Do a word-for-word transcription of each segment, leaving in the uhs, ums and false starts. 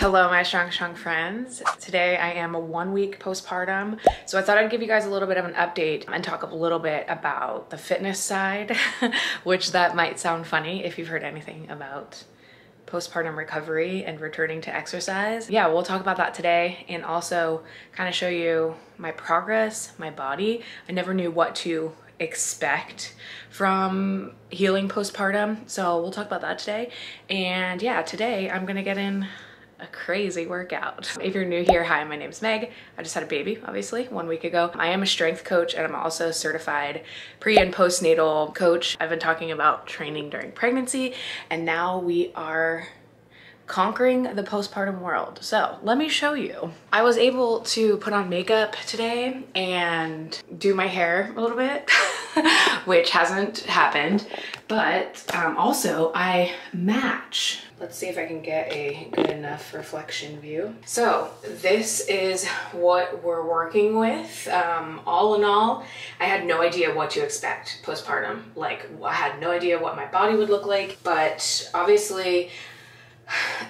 Hello, my strong strong friends. Today I am one week postpartum, so I thought I'd give you guys a little bit of an update and talk a little bit about the fitness side, which that might sound funny if you've heard anything about postpartum recovery and returning to exercise. Yeah, we'll talk about that today and also kind of show you my progress, my body. I never knew what to expect from healing postpartum, so we'll talk about that today. And yeah, today I'm gonna get in a crazy workout. If you're new here, hi, my name's Meg. I just had a baby, obviously, one week ago. I am a strength coach and I'm also a certified pre and postnatal coach. I've been talking about training during pregnancy and now we are conquering the postpartum world. So let me show you. I was able to put on makeup today and do my hair a little bit, which hasn't happened, but um, also I match. Let's see if I can get a good enough reflection view. So this is what we're working with. Um, all in all, I had no idea what to expect postpartum. Like, I had no idea what my body would look like, but obviously,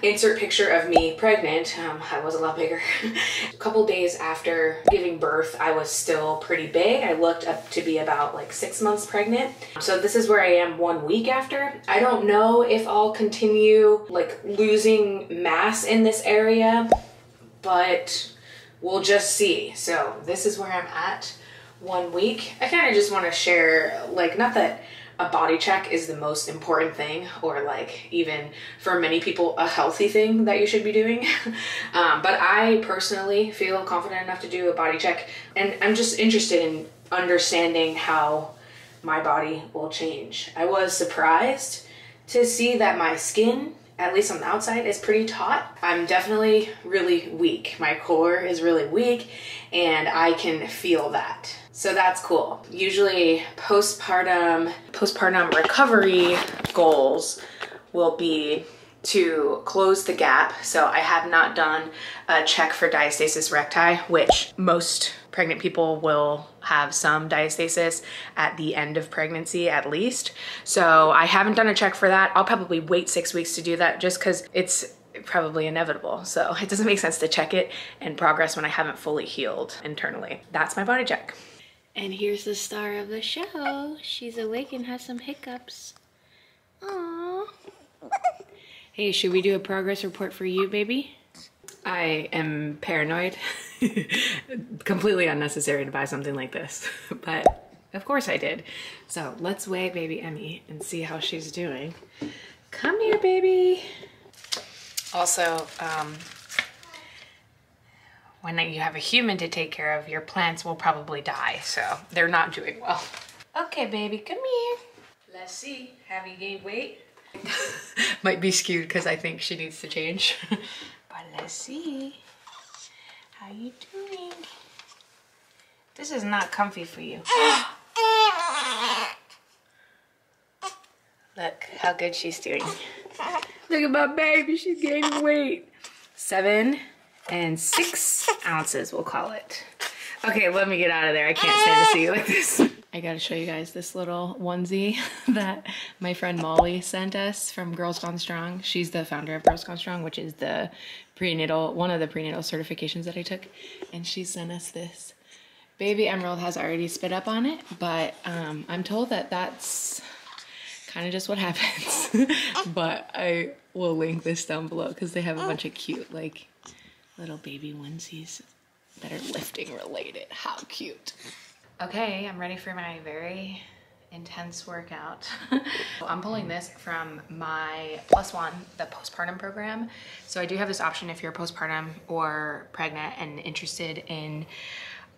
insert picture of me pregnant. Um, I was a lot bigger. A couple days after giving birth, I was still pretty big. I looked up to be about like six months pregnant. So this is where I am one week after. I don't know if I'll continue like losing mass in this area, but we'll just see. So this is where I'm at one week. I kind of just want to share, like, not that a body check is the most important thing, or like even for many people a healthy thing that you should be doing. um, but I personally feel confident enough to do a body check, and I'm just interested in understanding how my body will change. I was surprised to see that my skin, at least on the outside, is pretty taut. I'm definitely really weak. My core is really weak and I can feel that. So that's cool. Usually postpartum, postpartum recovery goals will be to close the gap. So I have not done a check for diastasis recti, which most pregnant people will have some diastasis at the end of pregnancy at least. So I haven't done a check for that. I'll probably wait six weeks to do that just because it's probably inevitable. So it doesn't make sense to check it and progress when I haven't fully healed internally. That's my body check. And here's the star of the show. She's awake and has some hiccups. Aww. Hey, should we do a progress report for you, baby? I am paranoid. Completely unnecessary to buy something like this, but of course I did. So let's weigh baby Emmy and see how she's doing. Come here, baby. Also, um, when you have a human to take care of, your plants will probably die, so they're not doing well. Okay, baby, come here. Let's see, have you gained weight? Might be skewed because I think she needs to change. But let's see, how you doing? This is not comfy for you. Look how good she's doing. Look at my baby, she's gaining weight. Seven and six ounces, we'll call it. Okay, let me get out of there. I can't stand to see you like this. I gotta show you guys this little onesie that my friend Molly sent us from Girls Gone Strong. She's the founder of Girls Gone Strong, which is the prenatal, one of the prenatal certifications that I took. And she sent us this. Baby Emerald has already spit up on it, but um, I'm told that that's kind of just what happens. But I will link this down below because they have a bunch of cute, like, little baby onesies that are lifting related. How cute. Okay, I'm ready for my very intense workout. So I'm pulling this from my Plus One, the postpartum program. So I do have this option if you're postpartum or pregnant and interested in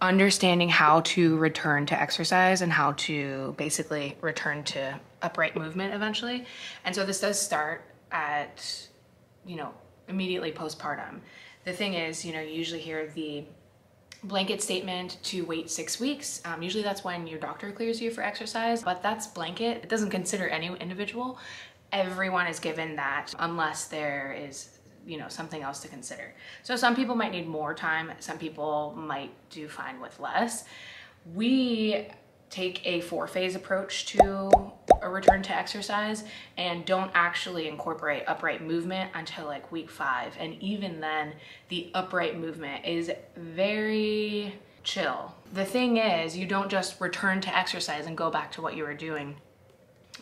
understanding how to return to exercise and how to basically return to upright movement eventually. And so this does start at, you know, immediately postpartum. The thing is, you know, you usually hear the blanket statement to wait six weeks. Um, usually that's when your doctor clears you for exercise, but that's blanket. It doesn't consider any individual. Everyone is given that unless there is, you know, something else to consider. So some people might need more time. Some people might do fine with less. We take a four phase approach to a return to exercise and don't actually incorporate upright movement until like week five. And even then, the upright movement is very chill. The thing is, you don't just return to exercise and go back to what you were doing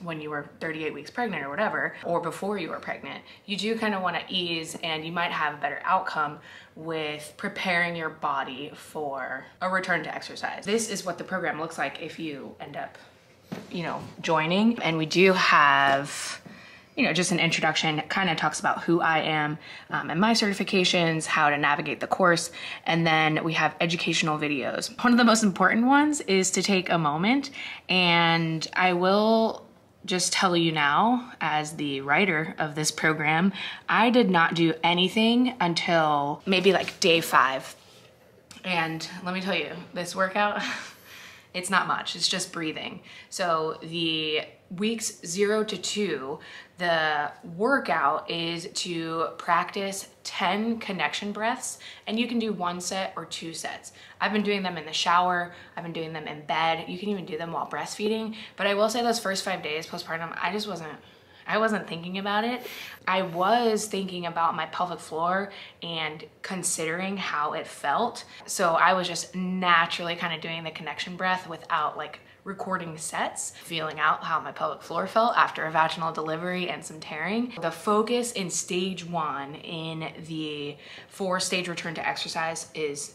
when you were thirty-eight weeks pregnant or whatever, or before you were pregnant. You do kind of want to ease, and you might have a better outcome with preparing your body for a return to exercise. This is what the program looks like if you end up, you know, joining. And we do have, you know, just an introduction. It kind of talks about who I am um, and my certifications, how to navigate the course. And then we have educational videos. One of the most important ones is to take a moment, and I will just tell you now, as the writer of this program, I did not do anything until maybe like day five. And let me tell you, this workout, it's not much, it's just breathing. So the weeks zero to two, the workout is to practice ten connection breaths, and you can do one set or two sets. I've been doing them in the shower, I've been doing them in bed, you can even do them while breastfeeding. But I will say, those first five days postpartum, I just wasn't, I wasn't thinking about it. I was thinking about my pelvic floor and considering how it felt. So I was just naturally kind of doing the connection breath without like recording sets, feeling out how my pelvic floor felt after a vaginal delivery and some tearing. The focus in stage one in the four stage return to exercise is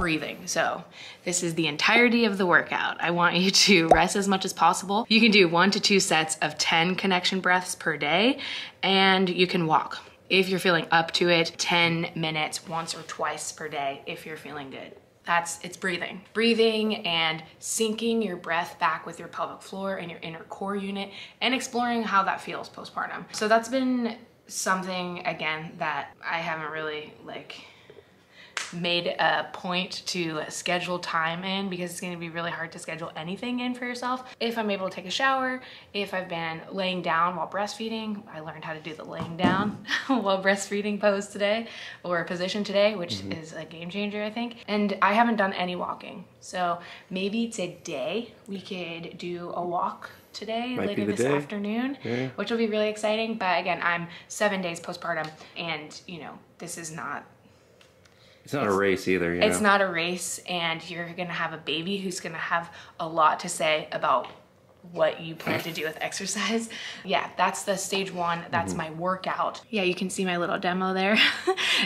breathing. So this is the entirety of the workout. I want you to rest as much as possible. You can do one to two sets of ten connection breaths per day, and you can walk, if you're feeling up to it, ten minutes once or twice per day if you're feeling good. That's, it's breathing. Breathing and sinking your breath back with your pelvic floor and your inner core unit, and exploring how that feels postpartum. So that's been something, again, that I haven't really like made a point to schedule time in, because it's going to be really hard to schedule anything in for yourself. If I'm able to take a shower, if I've been laying down while breastfeeding, I learned how to do the laying down while breastfeeding pose today, or position today, which mm-hmm. is a game changer, I think. And I haven't done any walking. So maybe today we could do a walk today, Might later this day. afternoon, yeah. which will be really exciting. But again, I'm seven days postpartum, and you know, this is not It's not it's, a race either. You know? It's not a race, and you're going to have a baby who's going to have a lot to say about what you plan to do with exercise. Yeah, that's the stage one. That's mm-hmm. my workout. Yeah, you can see my little demo there.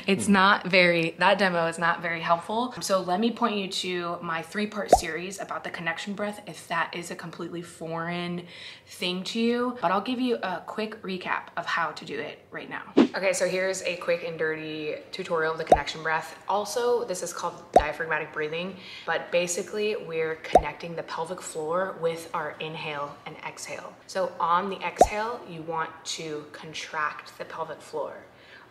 it's mm-hmm. not very, that demo is not very helpful. So let me point you to my three-part series about the connection breath, if that is a completely foreign thing to you, but I'll give you a quick recap of how to do it right now. Okay, so here's a quick and dirty tutorial of the connection breath. Also, this is called diaphragmatic breathing, but basically we're connecting the pelvic floor with our inhale Inhale and exhale. So on the exhale, you want to contract the pelvic floor.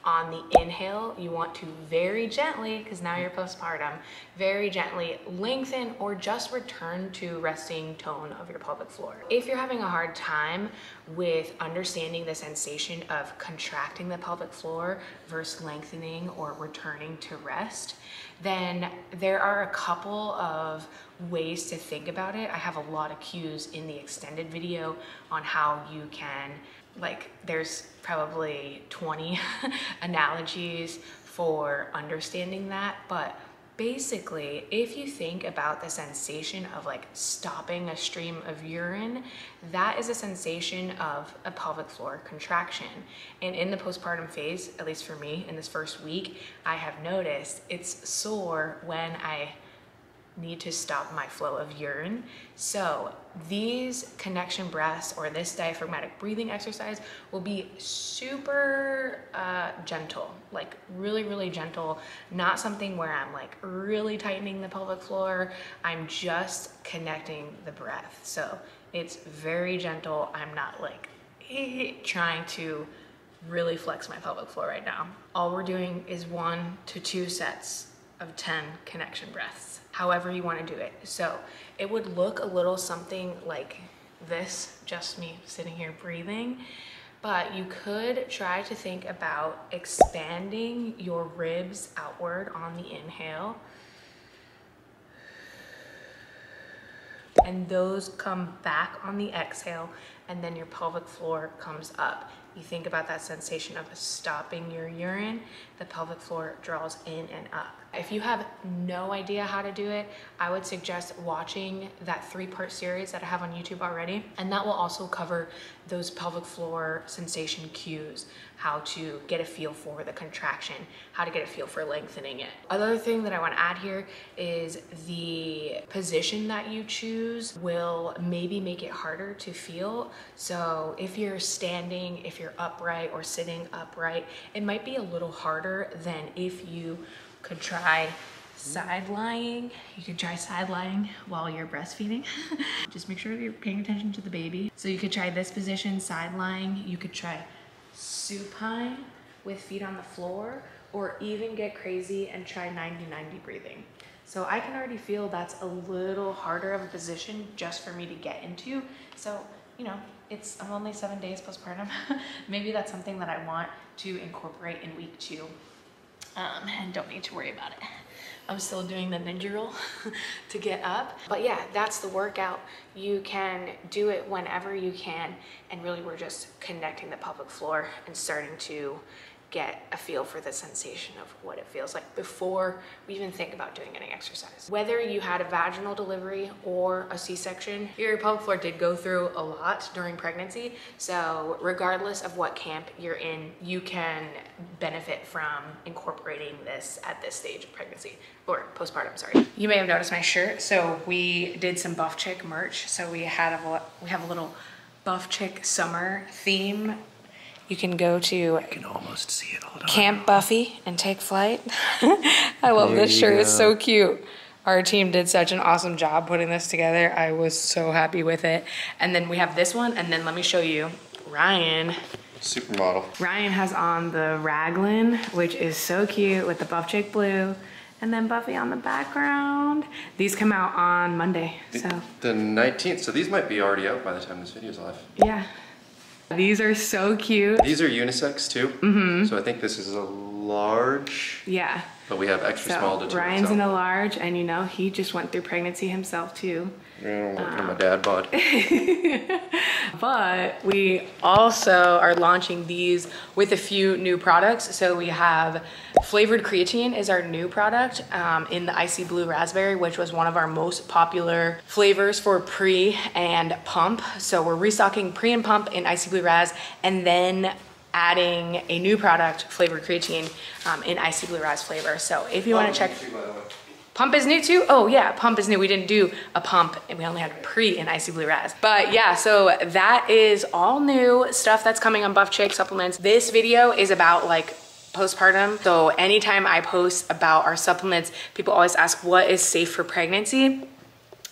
On the inhale, you want to very gently, because now you're postpartum, very gently lengthen or just return to resting tone of your pelvic floor. If you're having a hard time with understanding the sensation of contracting the pelvic floor versus lengthening or returning to rest, then there are a couple of ways to think about it. I have a lot of cues in the extended video on how you can, like, there's probably twenty analogies for understanding that. But basically, if you think about the sensation of like stopping a stream of urine, that is a sensation of a pelvic floor contraction. And in the postpartum phase, at least for me, in this first week, I have noticed it's sore when I need to stop my flow of urine. So these connection breaths, or this diaphragmatic breathing exercise, will be super uh, gentle, like really, really gentle. Not something where I'm like really tightening the pelvic floor. I'm just connecting the breath. So it's very gentle. I'm not like trying to really flex my pelvic floor right now. All we're doing is one to two sets of ten connection breaths, however you want to do it. So it would look a little something like this, just me sitting here breathing, but you could try to think about expanding your ribs outward on the inhale and those come back on the exhale, and then your pelvic floor comes up. You think about that sensation of stopping your urine, the pelvic floor draws in and up. If you have no idea how to do it, I would suggest watching that three-part series that I have on YouTube already, and that will also cover those pelvic floor sensation cues, how to get a feel for the contraction, how to get a feel for lengthening it. Another thing that I want to add here is the position that you choose will maybe make it harder to feel. So if you're standing, if you're upright or sitting upright, it might be a little harder than if you could try side lying. You could try side lying while you're breastfeeding. Just make sure you're paying attention to the baby. So you could try this position, side lying. You could try supine with feet on the floor, or even get crazy and try ninety ninety breathing. So I can already feel that's a little harder of a position just for me to get into. So, you know, it's, I'm only seven days postpartum. Maybe that's something that I want to incorporate in week two, um, and don't need to worry about it. I'm still doing the ninja roll to get up. But yeah, that's the workout. You can do it whenever you can, and really we're just connecting the pelvic floor and starting to get a feel for the sensation of what it feels like before we even think about doing any exercise. Whether you had a vaginal delivery or a C-section, your pelvic floor did go through a lot during pregnancy. So regardless of what camp you're in, you can benefit from incorporating this at this stage of pregnancy or postpartum, sorry. You may have noticed my shirt. So we did some Buff Chick merch. So we had a, we have a little Buff Chick summer theme. You can go to you can almost see it. Hold on. Camp Buffy and take flight. I love there this shirt. It's so cute. Our team did such an awesome job putting this together. I was so happy with it. And then we have this one. And then let me show you Ryan. Supermodel. Ryan has on the raglan, which is so cute with the Buff Chick blue. And then Buffy on the background. These come out on Monday. The, so the nineteenth. So these might be already out by the time this video is live. Yeah. These are so cute. These are unisex too. Mm-hmm. So I think this is a large. Yeah. But we have extra so small to two. Ryan's in a large, and you know, he just went through pregnancy himself too. Yeah, I'm working um, on my dad bod. But we also are launching these with a few new products. So we have flavored creatine is our new product um, in the icy blue raspberry, which was one of our most popular flavors for pre and pump. So we're restocking pre and pump in icy blue ras, and then adding a new product, flavored creatine, um, in icy blue ras flavor. So if you want to check, pump is new too? Oh yeah, pump is new. We didn't do a pump, and we only had pre in icy blue ras. But yeah, so that is all new stuff that's coming on Buff Chick supplements. This video is about like postpartum. So anytime I post about our supplements, people always ask what is safe for pregnancy.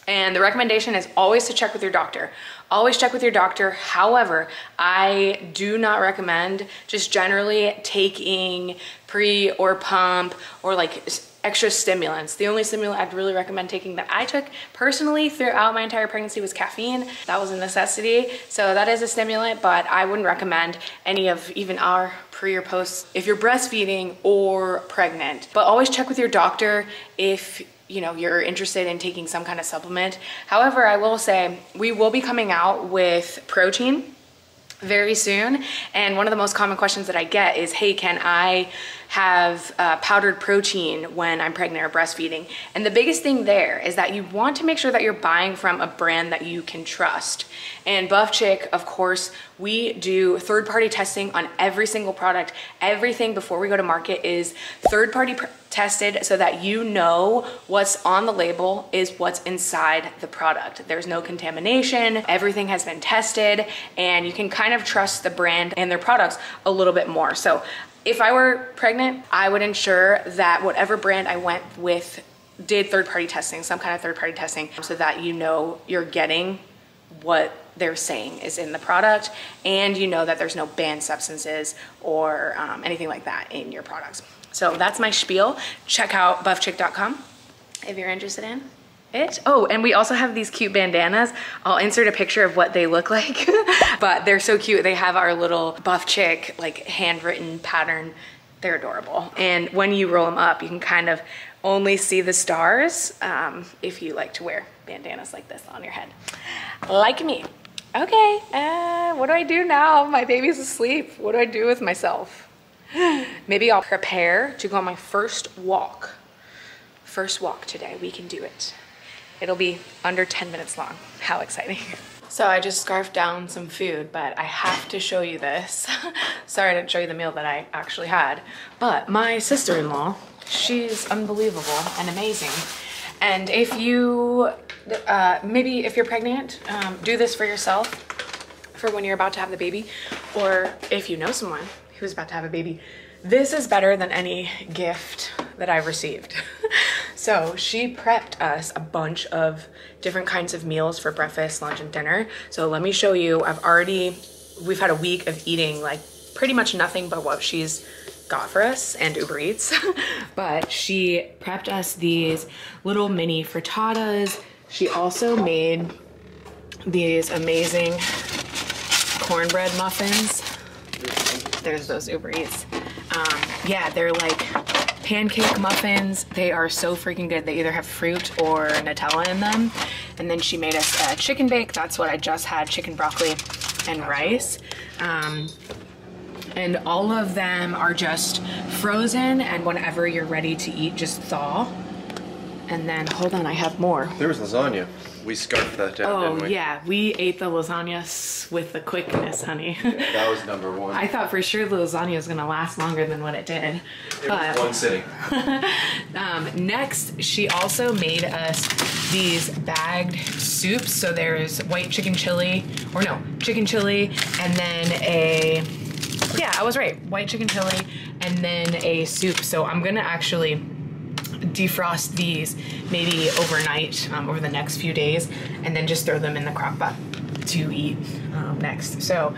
And the recommendation is always to check with your doctor. Always check with your doctor. However, I do not recommend just generally taking pre or pump or like extra stimulants. The only stimulant I'd really recommend taking that I took personally throughout my entire pregnancy was caffeine. That was a necessity. So that is a stimulant, but I wouldn't recommend any of even our pre or post if you're breastfeeding or pregnant. But always check with your doctor if you know, you're interested in taking some kind of supplement. However, I will say we will be coming out with protein very soon. And one of the most common questions that I get is, hey, can I have uh, powdered protein when I'm pregnant or breastfeeding? And the biggest thing there is that you want to make sure that you're buying from a brand that you can trust. And Buff Chick, of course, we do third-party testing on every single product. Everything before we go to market is third-party tested so that you know what's on the label is what's inside the product. There's no contamination. Everything has been tested, and you can kind of trust the brand and their products a little bit more. So if I were pregnant, I would ensure that whatever brand I went with did third-party testing, some kind of third-party testing, so that you know you're getting what they're saying is in the product, and you know that there's no banned substances or um, anything like that in your products. So that's my spiel. Check out buff chick dot com if you're interested in it. Oh, and we also have these cute bandanas. I'll insert a picture of what they look like, but they're so cute. They have our little Buff Chick like handwritten pattern. They're adorable. And when you roll them up, you can kind of only see the stars um, if you like to wear bandanas like this on your head, like me. Okay, uh, what do I do now? My baby's asleep. What do I do with myself? Maybe I'll prepare to go on my first walk. First walk today, we can do it. It'll be under ten minutes long. How exciting. So I just scarfed down some food, but I have to show you this. Sorry I didn't show you the meal that I actually had, but my sister-in-law, she's unbelievable and amazing. And if you, uh, maybe if you're pregnant, um, do this for yourself for when you're about to have the baby, or if you know someone who's about to have a baby, this is better than any gift that I've received. So she prepped us a bunch of different kinds of meals for breakfast, lunch, and dinner. So let me show you. I've already, we've had a week of eating like pretty much nothing but what she's got for us and Uber Eats. But she prepped us these little mini frittatas. She also made these amazing cornbread muffins. There's those Uber Eats. Um, yeah, they're like pancake muffins. They are so freaking good. They either have fruit or Nutella in them. And then she made us a chicken bake. That's what I just had, chicken broccoli and rice. Um, and all of them are just frozen, and whenever you're ready to eat, just thaw. And then, hold on, I have more. There was lasagna. We scarfed that down, oh, didn't we? Yeah, we ate the lasagna with the quickness, honey. Yeah, that was number one. I thought for sure the lasagna was gonna last longer than what it did. It but, was one sitting. um, next, she also made us these bagged soups. So there's white chicken chili, or no, chicken chili, and then a, yeah, I was right, white chicken chili, and then a soup. So I'm gonna actually defrost these maybe overnight, um, over the next few days, and then just throw them in the crock pot to eat um, next. So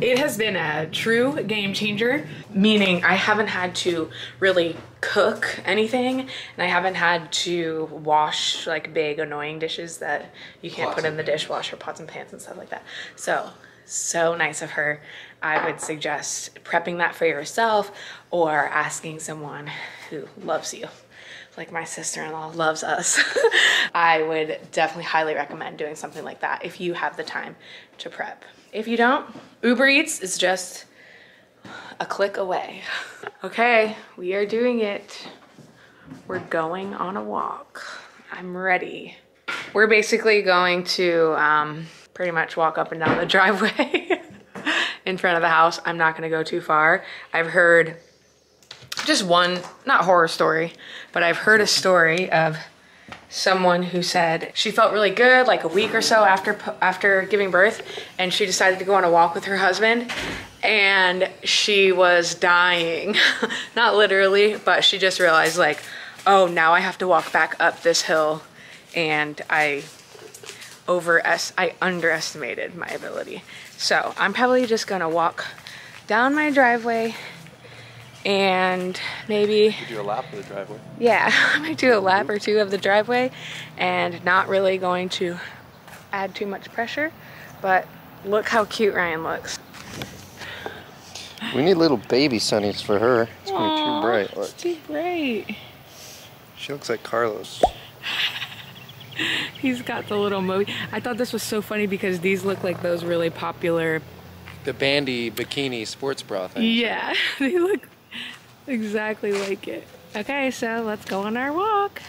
it has been a true game changer, meaning I haven't had to really cook anything, and I haven't had to wash like big annoying dishes that you can't put in the dishwasher, pots and pans and stuff like that. So, so nice of her. I would suggest prepping that for yourself or asking someone who loves you. Like my sister-in-law loves us. I would definitely highly recommend doing something like that if you have the time to prep. If you don't, Uber Eats is just a click away. Okay, we are doing it. We're going on a walk. I'm ready. We're basically going to um, pretty much walk up and down the driveway in front of the house. I'm not gonna go too far. I've heard just one, not horror story, but I've heard a story of someone who said she felt really good like a week or so after after giving birth, and she decided to go on a walk with her husband, and she was dying. Not literally, but she just realized like, oh, now I have to walk back up this hill, and I over I underestimated my ability. So I'm probably just gonna walk down my driveway and maybe do a lap of the driveway. Yeah, I might do a lap or two of the driveway, and not really going to add too much pressure, but look how cute Ryan looks. We need little baby sunnies for her. It's going to be too bright. Look. It's too bright. She looks like Carlos. He's got the little movie. I thought this was so funny because these look like those really popular, the bandy bikini sports bra thing. Yeah, they look exactly like it. Okay, so let's go on our walk.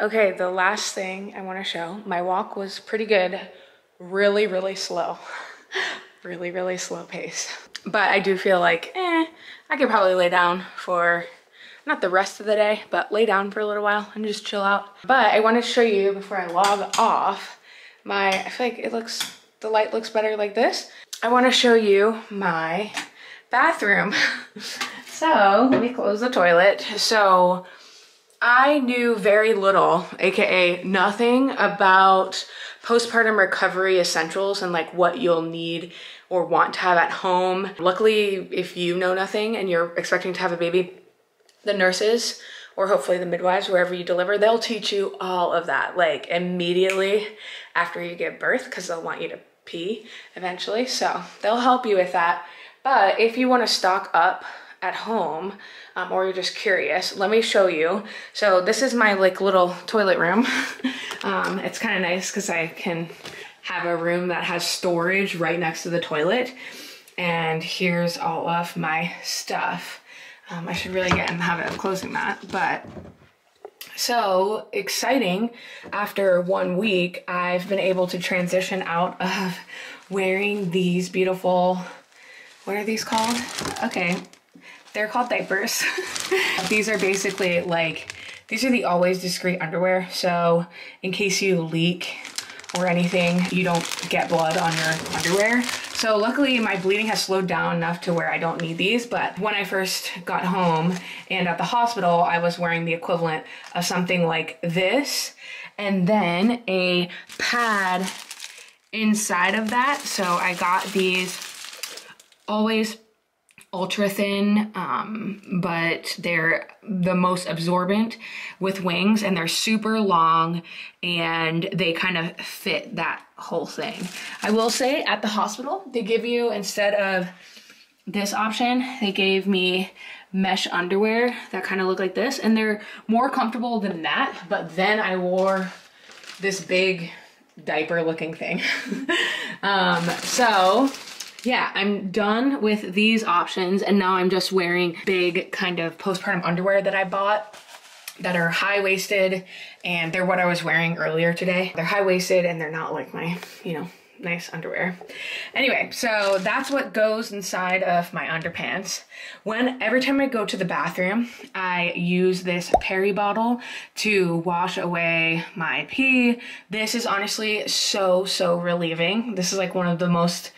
Okay, the last thing I want to show, my walk was pretty good. Really, really slow. Really, really slow pace. But I do feel like, eh, I could probably lay down for, not the rest of the day, but lay down for a little while and just chill out. But I want to show you before I log off, my, I feel like it looks, the light looks better like this. I want to show you my bathroom. So let me close the toilet. So I knew very little, A K A nothing, about postpartum recovery essentials and like what you'll need or want to have at home. Luckily, if you know nothing and you're expecting to have a baby, the nurses, or hopefully the midwives, wherever you deliver, they'll teach you all of that, like immediately after you give birth, because they'll want you to pee eventually, so they'll help you with that. But if you want to stock up at home, um, or you're just curious, let me show you. So this is my like little toilet room. um, it's kind of nice because I can have a room that has storage right next to the toilet. And here's all of my stuff. Um, I should really get in the habit of closing that, but so exciting. After one week, I've been able to transition out of wearing these beautiful, what are these called? Okay, they're called diapers. These are basically like, these are the always discreet underwear. So in case you leak or anything, you don't get blood on your underwear. So luckily my bleeding has slowed down enough to where I don't need these, but when I first got home and at the hospital, I was wearing the equivalent of something like this and then a pad inside of that. So I got these always ultra thin, um, but they're the most absorbent with wings and they're super long and they kind of fit that whole thing. I will say at the hospital, they give you, instead of this option, they gave me mesh underwear that kind of look like this and they're more comfortable than that. But then I wore this big diaper looking thing. um, so yeah, I'm done with these options and now I'm just wearing big kind of postpartum underwear that I bought that are high-waisted and they're what I was wearing earlier today. They're high-waisted and they're not like my, you know, nice underwear. Anyway, so that's what goes inside of my underpants. When every time I go to the bathroom, I use this Perry bottle to wash away my pee. This is honestly so, so relieving. This is like one of the most,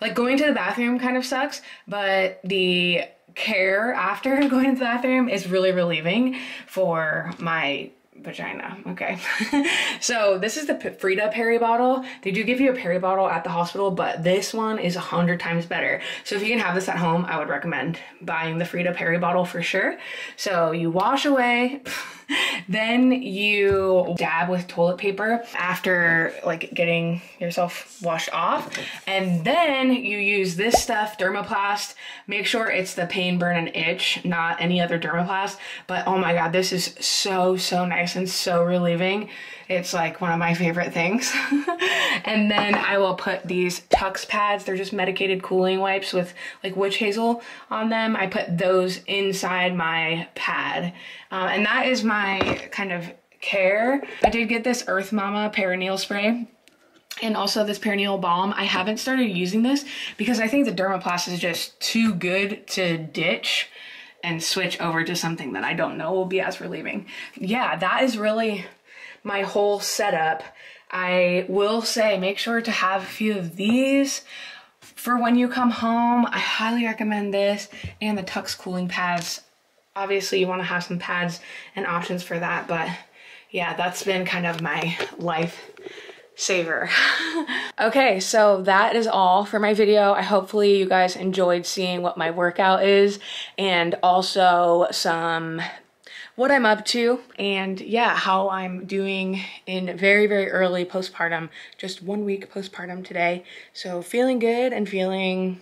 like going to the bathroom kind of sucks, but the care after going to the bathroom is really relieving for my vagina, okay? So this is the P Frida Perry bottle. They do give you a Perry bottle at the hospital, but this one is a hundred times better. So if you can have this at home, I would recommend buying the Frida Perry bottle for sure. So you wash away, then you dab with toilet paper after like getting yourself washed off. And then you use this stuff, Dermoplast. Make sure it's the pain, burn, and itch, not any other Dermoplast. But oh my God, this is so, so nice and so relieving. It's like one of my favorite things. And then I will put these Tucks pads. They're just medicated cooling wipes with like witch hazel on them. I put those inside my pad. Um, and that is my kind of care. I did get this Earth Mama perineal spray and also this perineal balm. I haven't started using this because I think the Dermoplast is just too good to ditch and switch over to something that I don't know will be as relieving. Yeah, that is really my whole setup. I will say, make sure to have a few of these for when you come home. I highly recommend this and the Tucks cooling pads. Obviously you want to have some pads and options for that, but yeah, that's been kind of my life saver. Okay, so that is all for my video. I hopefully you guys enjoyed seeing what my workout is and also some what I'm up to and yeah, how I'm doing in very, very early postpartum, just one week postpartum today. So feeling good and feeling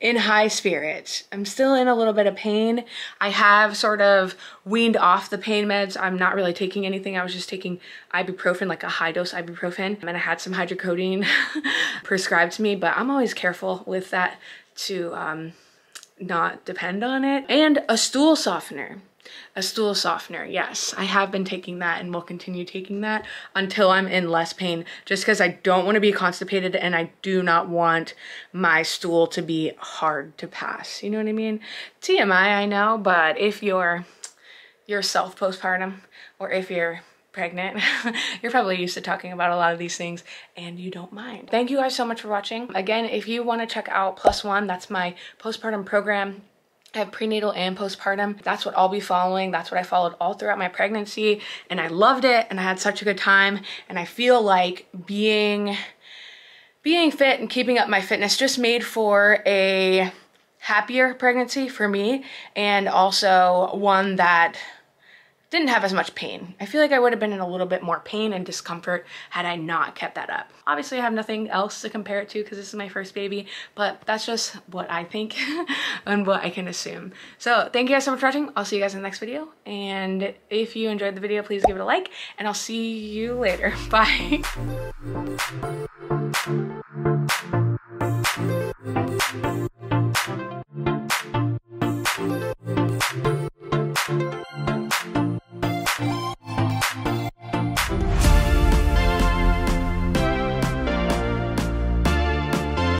in high spirits. I'm still in a little bit of pain. I have sort of weaned off the pain meds. I'm not really taking anything. I was just taking ibuprofen, like a high dose ibuprofen, and I had some hydrocodone prescribed to me, but I'm always careful with that to um, not depend on it. And a stool softener. A stool softener, yes. I have been taking that and will continue taking that until I'm in less pain, just because I don't want to be constipated and I do not want my stool to be hard to pass. You know what I mean? T M I, I know, but if you're yourself postpartum or if you're pregnant, you're probably used to talking about a lot of these things and you don't mind. Thank you guys so much for watching. Again, if you want to check out Plus One, that's my postpartum program. I have prenatal and postpartum. That's what I'll be following. That's what I followed all throughout my pregnancy and I loved it and I had such a good time and I feel like being being fit and keeping up my fitness just made for a happier pregnancy for me and also one that didn't have as much pain. I feel like I would have been in a little bit more pain and discomfort had I not kept that up. Obviously I have nothing else to compare it to because this is my first baby, but that's just what I think and what I can assume. So thank you guys so much for watching. I'll see you guys in the next video. And if you enjoyed the video, please give it a like and I'll see you later. Bye.